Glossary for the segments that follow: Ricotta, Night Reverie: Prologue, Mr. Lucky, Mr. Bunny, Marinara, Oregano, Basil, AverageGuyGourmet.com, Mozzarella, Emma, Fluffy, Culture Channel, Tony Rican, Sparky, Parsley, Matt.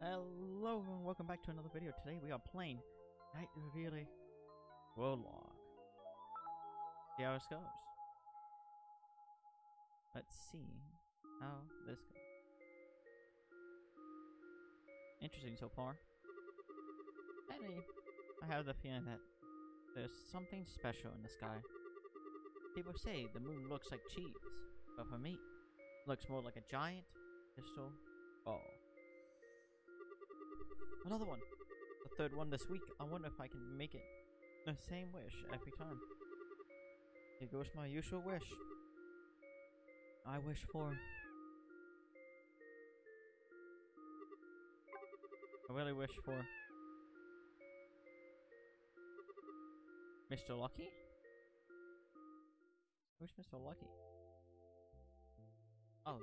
Hello and welcome back to another video. Today we are playing Night Reverie: Prologue. See how this goes. Let's see how this goes. Interesting so far. Anyway, I have the feeling that there's something special in the sky. People say the moon looks like cheese, but for me, it looks more like a giant crystal ball. Another one! The third one this week. I wonder if I can make it the same wish every time. Here goes my usual wish. I wish for... I really wish for... Mr. Lucky? Who's Mr. Lucky? Oh,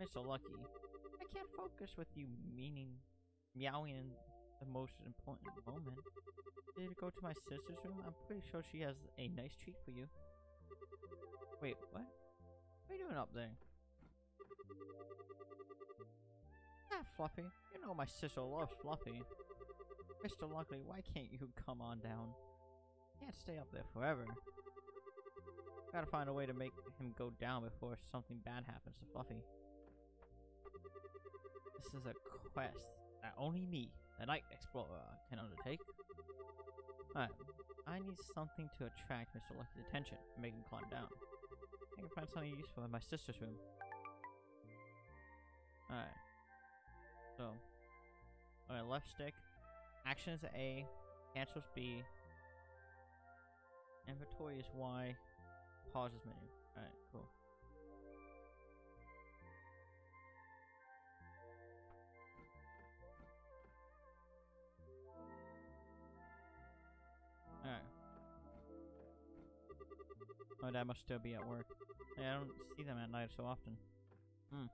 Mr. Lucky. I can't focus with you meaning... meowing in the most important moment. Did you go to my sister's room? I'm pretty sure she has a nice treat for you. Wait, what? What are you doing up there? Ah, Fluffy. You know my sister loves Fluffy. Mr. Lucky, why can't you come on down? Can't stay up there forever. Gotta find a way to make him go down before something bad happens to Fluffy. This is a quest that only me, the Night Explorer, can undertake. Alright, I need something to attract Mr. Lucky's attention and make him climb down. I can find something useful in my sister's room. Alright. So, alright, left stick. Action is A, cancel is B, inventory is Y, pause is menu. Alright, cool. Alright. My dad must still be at work. Yeah, I don't see them at night so often. Hmm.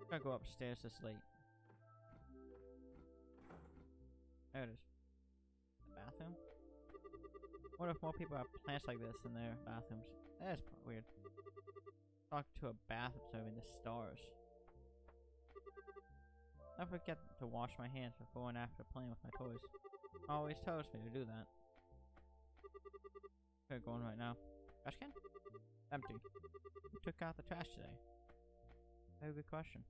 I'm gonna go upstairs this late. There it is. The bathroom? What if more people have plants like this in their bathrooms? That's weird. Talk to a bath observing the stars. I forget to wash my hands before and after playing with my toys. Always tells me to do that. We're going right now. Trash can? Empty. Who took out the trash today? Very good question.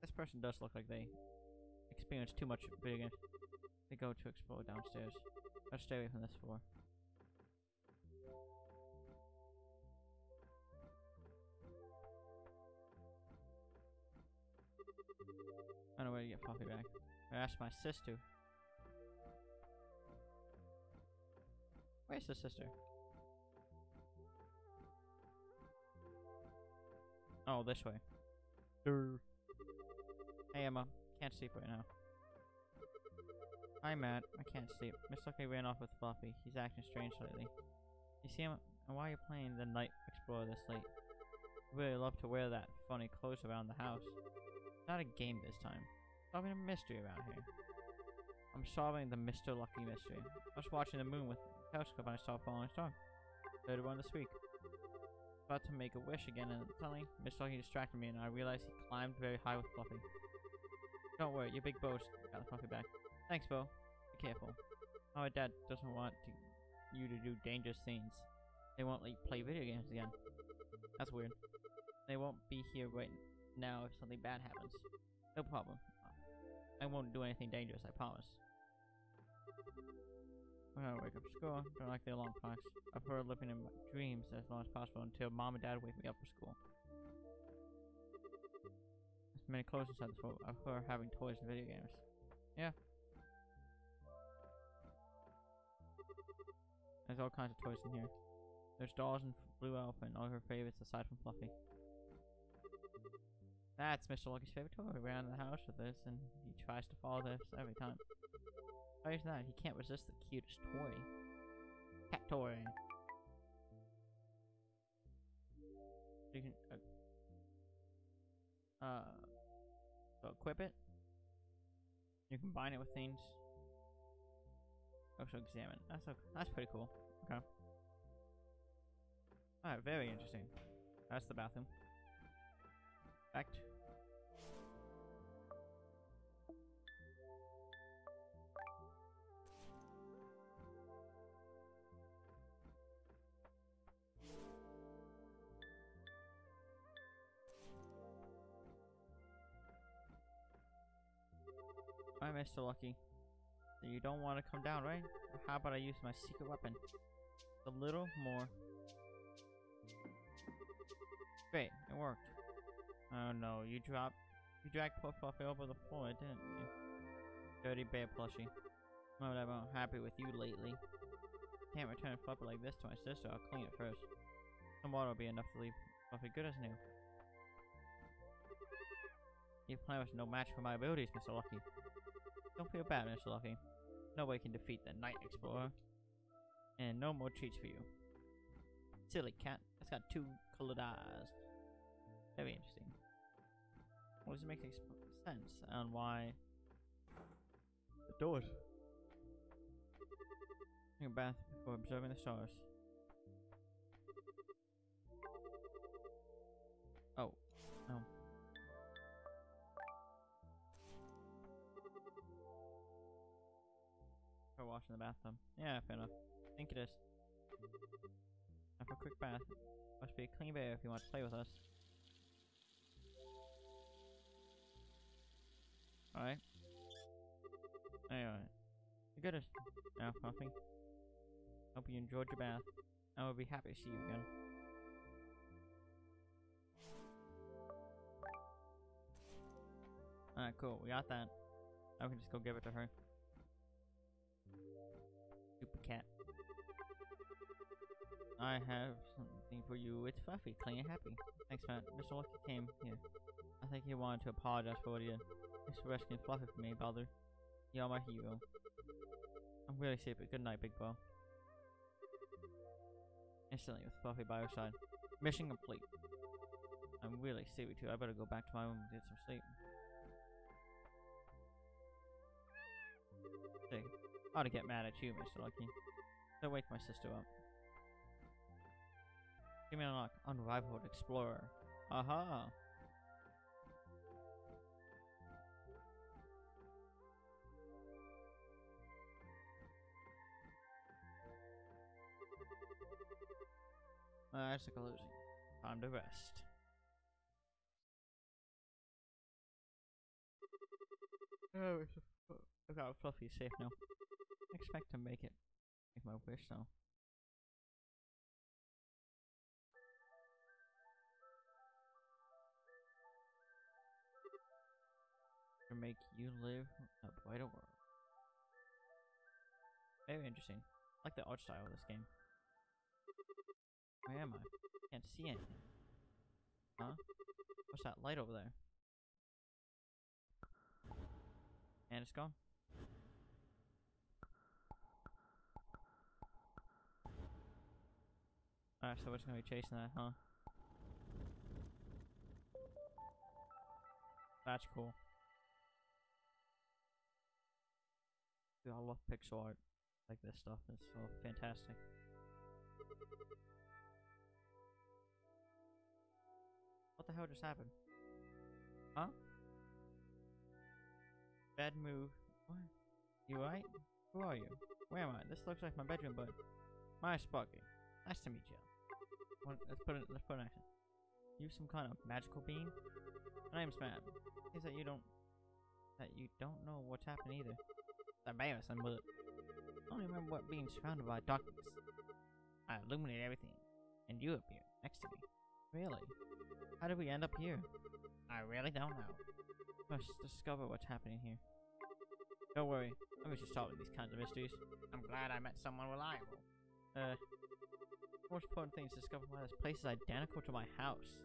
This person does look like they experience too much video games. They go to explore downstairs. Let's stay away from this floor. I don't know where to get Fluffy back. I asked my sister. Where's the sister? Oh, this way. Durr. Hey, Emma. Can't sleep right now. I'm Matt. I can't sleep. Mr. Lucky ran off with Fluffy. He's acting strange lately. You see him? And why are you playing the Night Explorer this late? I really love to wear that funny clothes around the house. Not a game this time. Solving a mystery around here. I'm solving the Mr. Lucky mystery. I was watching the moon with the telescope and I saw a falling star. Third one this week. About to make a wish again and suddenly Mr. Lucky distracted me and I realized he climbed very high with Fluffy. Don't worry, your big Bo's got the Fluffy back. Thanks, Bo. Be careful. My dad doesn't want you to do dangerous things. They won't let you play video games again. That's weird. They won't be here right now if something bad happens. No problem. I won't do anything dangerous, I promise. When I wake up school, don't like the alarm clocks. I prefer living in my dreams as long as possible until mom and dad wake me up for school. There's many clothes inside this world. I prefer having toys and video games. Yeah. There's all kinds of toys in here. There's dolls and Blue Elf and all her favorites aside from Fluffy. That's Mr. Lucky's favorite toy. We ran in the house with this and he tries to follow this every time. Why is that? He can't resist the cutest toy. Cat toy. You can so equip it. You combine it with things. Also examine. That's pretty cool. Okay. Alright, very interesting. That's the bathroom. Fact. Alright, Mr. Lucky. You don't want to come down, right? How about I use my secret weapon? A little more. Great, it worked. Oh no, you dragged poor Fluffy over the floor, didn't you? Dirty bear plushie. Not that I'm happy with you lately. Can't return Fluffy like this to my sister, I'll clean it first. Some water will be enough to leave Fluffy good as new. Your plan was no match for my abilities, Mr. Lucky. Don't feel bad, Mr. Lucky. Nobody can defeat the Night Explorer. And no more treats for you. Silly cat. That's got two colored eyes. Very interesting. Well, does it make sense on why the doors? Take a bath before observing the stars. Oh. No. For washing the bathroom. Yeah, fair enough. I think it is. After a quick bath, must be a clean bear if you want to play with us. Alright. Anyway. You got us now, Fluffy. Hope you enjoyed your bath. I will be happy to see you again. Alright, cool. We got that. Now we can just go give it to her. Stupid cat. I have something for you. It's Fluffy, clean and happy. Thanks, Matt. Mr. Lucky came here. I think he wanted to apologize for what he did. Thanks for rescuing Fluffy for me, brother. You're my hero. I'm really sleepy. Good night, big bro. Instantly with Fluffy by her side. Mission complete. I'm really sleepy too. I better go back to my room and get some sleep. Sick. I ought to get mad at you, Mr. Lucky. Don't wake my sister up. Give me an unlock. Unrivaled Explorer. Aha! That's the conclusion. Time to rest. Oh, I got Fluffy safe now. I expect to make it. Make my wish now. To make you live a brighter world. Very interesting. I like the art style of this game. Where am I? Can't see anything. Huh? What's that light over there? And it's gone. Alright, so we're just gonna be chasing that, huh? That's cool. Dude, I love pixel art like this stuff. It's so fantastic. What the hell just happened? Huh? Bad move. What? You right? Who are you? Where am I? This looks like my bedroom, but my Sparky. Nice to meet you. Let's put an action. You some kind of magical being? My name's Matt. Seems that you don't know what's happened either. Embarrassing, but I don't remember what being surrounded by darkness. I illuminated everything, and you appeared next to me. Really? How did we end up here? I really don't know. Must discover what's happening here. Don't worry, I'm just solving these kinds of mysteries. I'm glad I met someone reliable. The most important thing is to discover why this place is identical to my house,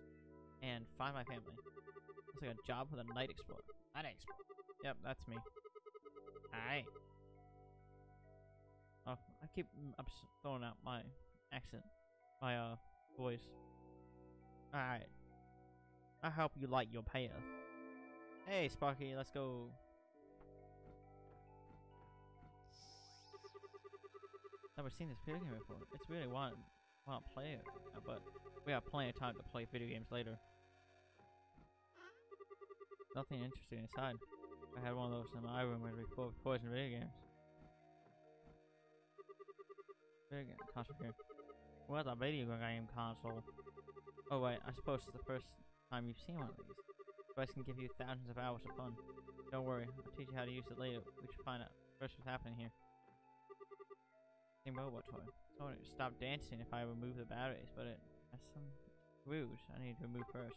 and find my family. It's like a job with a Night Explorer. Night Explorer. Yep, that's me. Alright. Oh, I keep throwing out my accent, my voice. Alright. I hope you like your path. Hey, Sparky, let's go. Never seen this video game before. It's really wild. can't play it, but we have plenty of time to play video games later. Nothing interesting inside. I had one of those in my room when we poisoned video games. Video game console here. Where's a video game console? Oh wait, I suppose it's the first time you've seen one of these. Device can give you thousands of hours of fun. Don't worry, I'll teach you how to use it later. We should find out first what's happening here. Same robot toy. Someone would stop dancing if I remove the batteries, but it has some screws I need to remove first.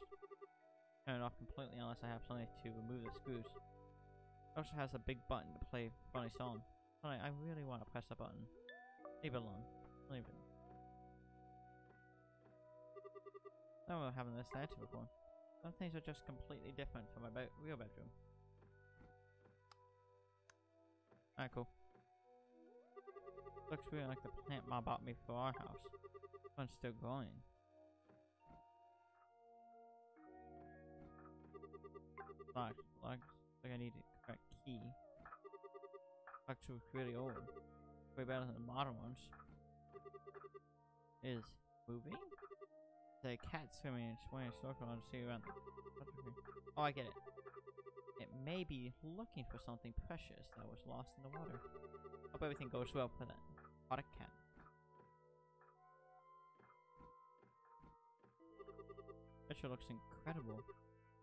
Turn it off completely unless I have something to remove the screws. It also has a big button to play funny song. I really want to press the button. Leave it alone. Leave it. I don't remember having this answer before. Some things are just completely different from my real bedroom. Alright, cool. Looks really like the plant Mom bought me for our house. This one's still growing. Looks like I need a correct key. Looks really old. Way better than the modern ones. Is moving? There's a cat swimming and swaying in a circle and see around the... Oh, I get it. It may be looking for something precious that was lost in the water. Hope everything goes well for that aquatic cat. That sure looks incredible.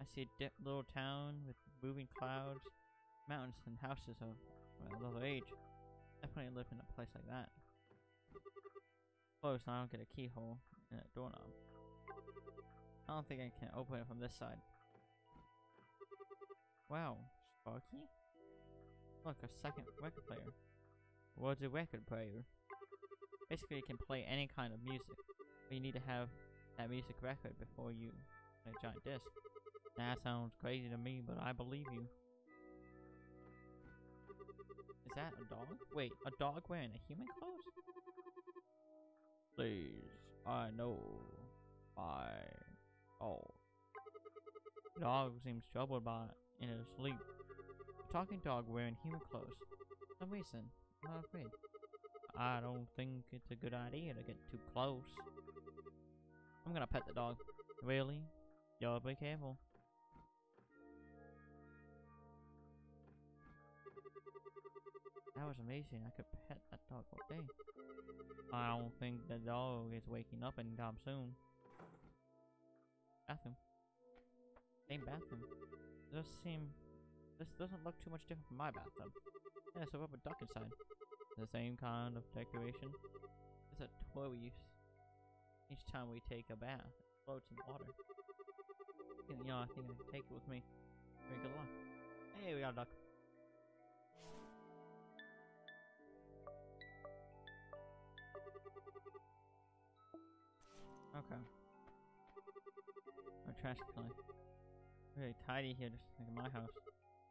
I see a little town with moving clouds, mountains, and houses of another age. Definitely live in a place like that. Close, and I don't get a keyhole and a doorknob. I don't think I can open it from this side. Wow, Sparky? Look, a second record player. What's a record player? Basically, you can play any kind of music, but you need to have that music record before you play a giant disc. That sounds crazy to me, but I believe you. Is that a dog? Wait, a dog wearing a human clothes? Please, I know. I... Oh. The dog seems troubled by it. In his sleep. A talking dog wearing human clothes. For some reason, I'm not afraid. I don't think it's a good idea to get too close. I'm gonna pet the dog. Really? Y'all be careful. That was amazing. I could pet that dog all day. I don't think the dog is waking up anytime soon. Bathroom. Same bathroom. This doesn't look too much different from my bathtub. Yeah, there's a rubber duck inside. The same kind of decoration. It's a toy we use each time we take a bath. It floats in water. You know, I think I can take it with me. Very good luck. Hey, we got a duck. Okay. Our trash can. Really tidy here, just like in my house.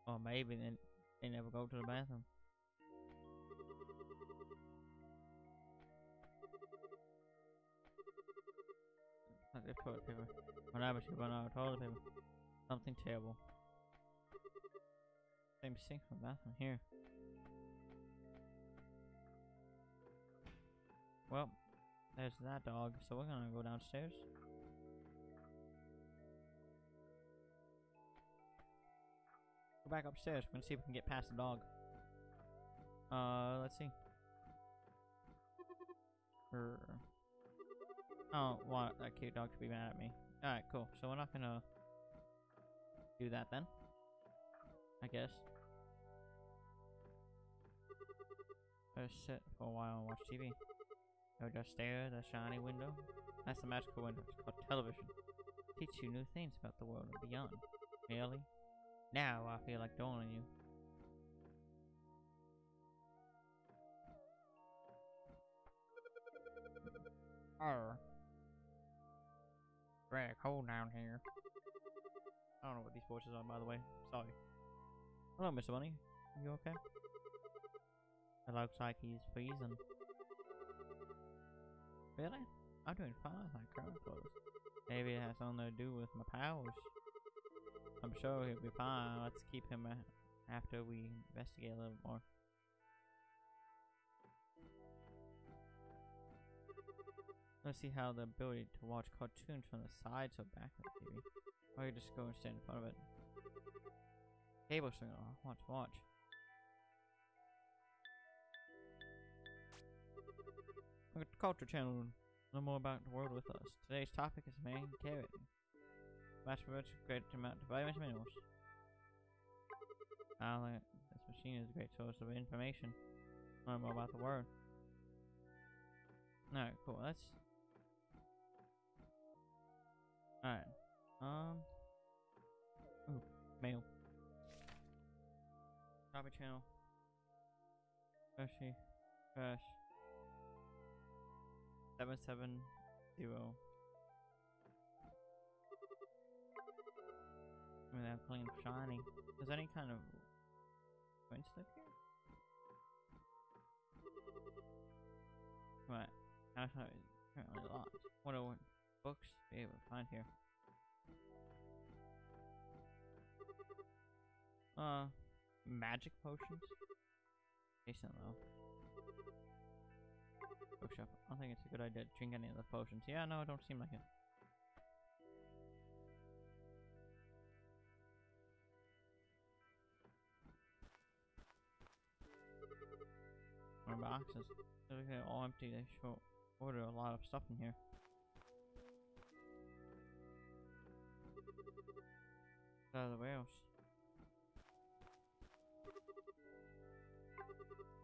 Or maybe they never go to the bathroom. Not the toilet paper. Whenever she run out of toilet paper, something terrible. Same sink from the bathroom here. Well, there's that dog. So we're gonna go downstairs. Back upstairs. We're gonna see if we can get past the dog. Let's see. I don't want that cute dog to be mad at me. Alright, cool. So we're not gonna do that then. I guess. Just sit for a while and watch TV. Or just stare at a shiny window. That's the magical window. It's called television. It teaches you new things about the world and beyond. Really? Now I feel like doing you. Arr. Very cold down here. I don't know what these voices are, by the way. Sorry. Hello, Mr. Bunny. You okay? It looks like he's freezing. Really? I'm doing fine with my current clothes. Maybe it has something to do with my powers. I'm sure he'll be fine. Let's keep him after we investigate a little more. Let's see how the ability to watch cartoons from the sides or back of the TV. Or you just go and stand in front of it. Cable signal. Watch. Culture Channel. Learn more about the world with us. Today's topic is humanitarian. Match provides a great amount of vitamins and minerals. This machine is a great source of information. Learn more about the world. Alright, cool. Alright. Ooh, mail. Copy channel. Freshy. Fresh. 770. I mean, that clean shiny. Is there any kind of wind slip here? Right. That's not apparently locked. What are books be able to find here? Magic potions? Decent though. Bookshop. I don't think it's a good idea to drink any of the potions. Yeah, no, it don't seem like it. More boxes. They're all empty. They should order a lot of stuff in here. Out of the warehouse.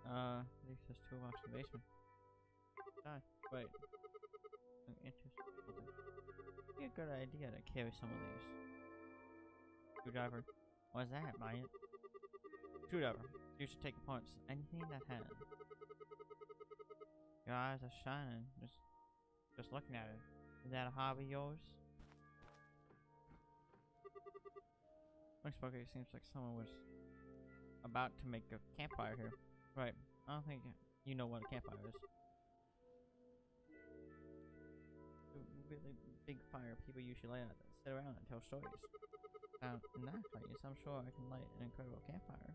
I think there's 2 boxes in the basement. Wait. I'm interested. It'd be a good idea to carry some of these. Screwdriver. What's that, Ryan? Screwdriver. You should take apart anything that has. Your eyes are shining. Just looking at it. Is that a hobby yours? Sparky, seems like someone was about to make a campfire here. Right. I don't think you know what a campfire is. Really big fire people usually light it, sit around and tell stories. In that place, I'm sure I can light an incredible campfire.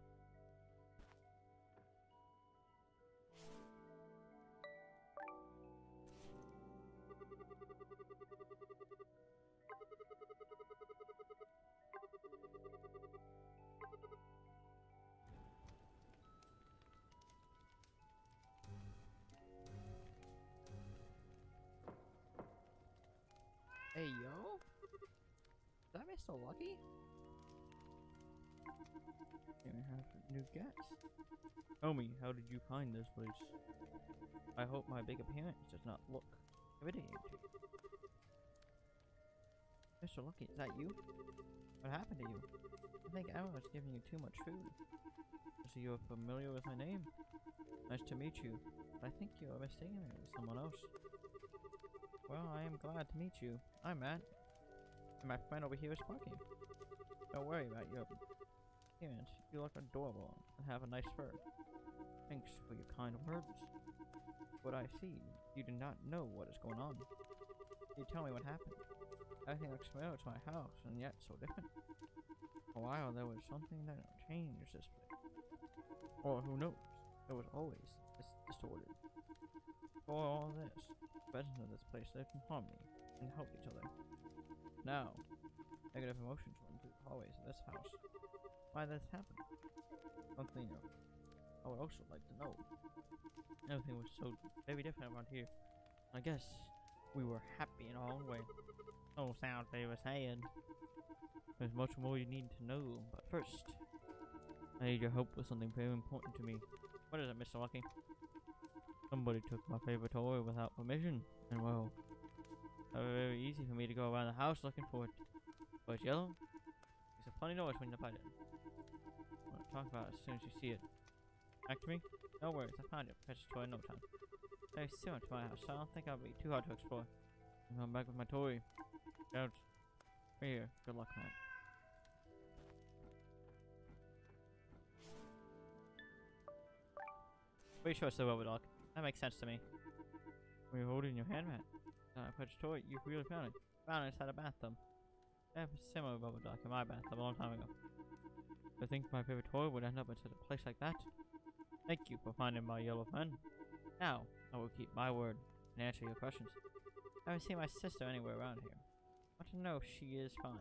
Hey yo, is that Mr. Lucky? Gonna have new guests. Homie, how did you find this place? I hope my big appearance does not look intimidating. Mr. Lucky, is that you? What happened to you? I think Emma was giving you too much food. So you're familiar with my name? Nice to meet you. But I think you are mistaken with someone else. Well, I am glad to meet you. I'm Matt, and my friend over here is Sparky. Don't worry about your appearance. You look adorable and have a nice fur. Thanks for your kind words. What I see, you do not know what is going on. You tell me what happened. Everything looks familiar to my house, and yet so different. For a while, there was something that changed this place. Or who knows? It was always distorted. Before all this, the residents of this place lived in harmony and helped each other. Now, negative emotions run through the hallways of this house. Why did this happen? Something I would also like to know. Everything was so very different around here. I guess we were happy in our own way. No sound they were saying. There's much more you need to know, but first, I need your help with something very important to me. What is it, Mr. Lucky? Somebody took my favorite toy without permission, and well, it was very easy for me to go around the house looking for it. But it's yellow. It's a funny noise when you bite it. I'm gonna talk about it as soon as you see it. Back to me? No worries, I found your precious toy in no time. There's so much to my house, so I don't think I'll be too hard to explore. I'm going back with my toy. Out. Here, good luck, man. Pretty sure it's the rubber dog. That makes sense to me. We're holding your hand, Matt. I put your toy. You really found it. Found it inside a bathtub. I have a similar rubber duck in my bathtub a long time ago. I think my favorite toy would end up in such a place like that. Thank you for finding my yellow friend. Now, I will keep my word and answer your questions. I haven't seen my sister anywhere around here. I want to know if she is fine.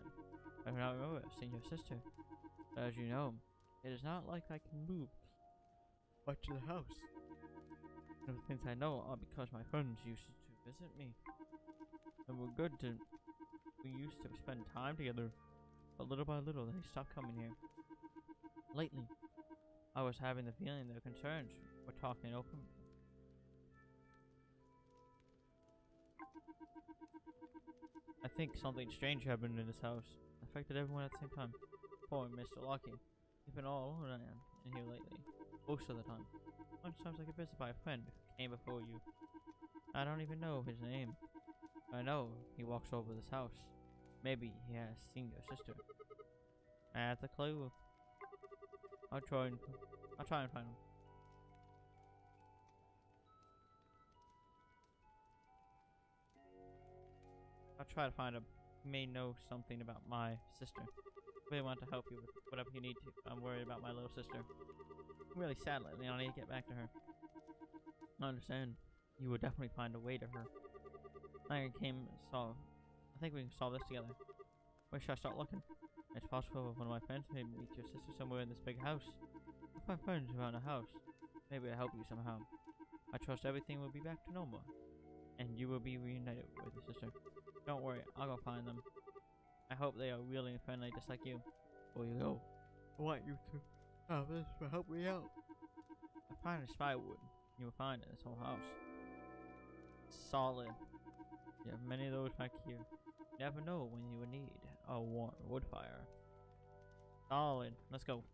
I do not remember seeing your sister. But as you know, it is not like I can move back to the house. The things I know are because my friends used to visit me. And we used to spend time together. But little by little, they stopped coming here. Lately, I was having the feeling their concerns were talking openly. I think something strange happened in this house. It affected everyone at the same time. Poor Mr. Lucky. He's been all alone in here lately. Most of the time. Sometimes I get visited by a friend who came before you. I don't even know his name. I know he walks over this house. Maybe he has seen your sister. I have the clue. I'll try and find him. I'll try to find him. You may know something about my sister. I really want to help you with whatever you need to. I'm worried about my little sister. I'm really sad lately, and I need to get back to her. I understand. You will definitely find a way to her. I think we can solve this together. Where should I start looking? It's possible one of my friends may meet your sister somewhere in this big house. If my friends around the house, maybe I'll help you somehow. I trust everything will be back to normal, and you will be reunited with your sister. Don't worry, I'll go find them. I hope they are really friendly just like you. Before you go, I want you to have this to help me out. I find a spywood. You will find it in this whole house. It's solid. You have many of those back here. You never know when you will need a warm wood fire. Solid. Let's go.